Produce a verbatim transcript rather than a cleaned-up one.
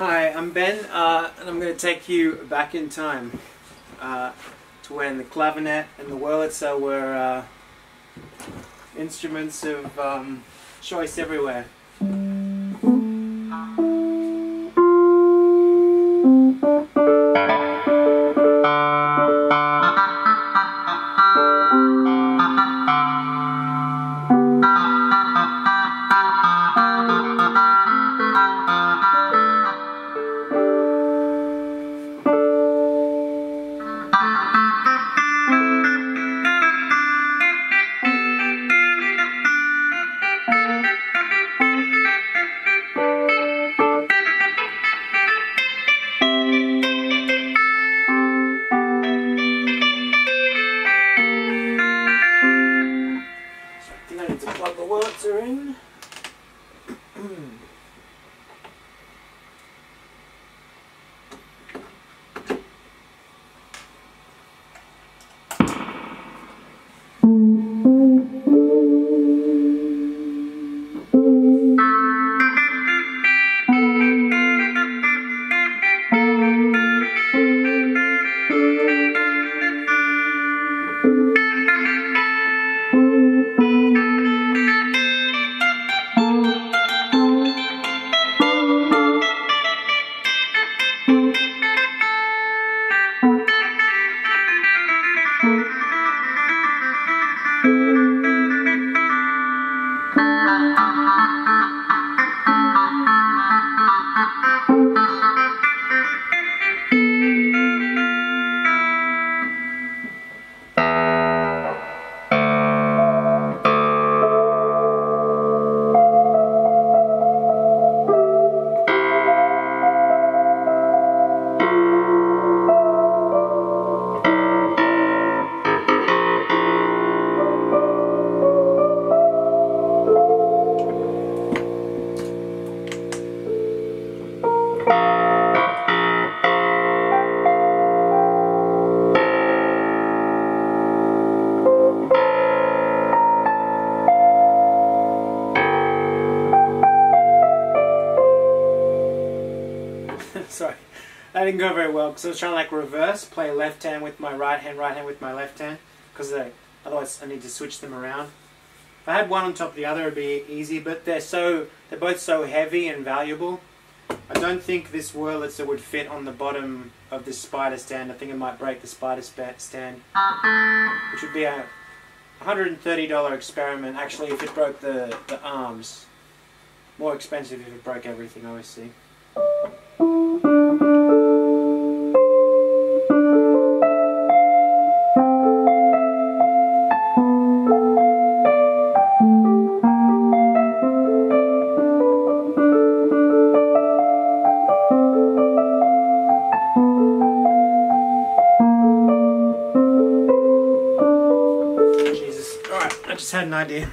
Hi, I'm Ben, uh, and I'm going to take you back in time uh, to when the clavinet and the Wurlitzer were uh, instruments of um, choice everywhere. In. Sorry, that didn't go very well because I was trying to like reverse, play left hand with my right hand, right hand with my left hand, because otherwise I need to switch them around. If I had one on top of the other, it'd be easy, but they're so they're both so heavy and valuable. I don't think this Wurlitzer would fit on the bottom of this spider stand. I think it might break the spider stand, which would be a one hundred thirty dollar experiment. Actually, if it broke the the arms, more expensive if it broke everything, obviously. Just had an idea.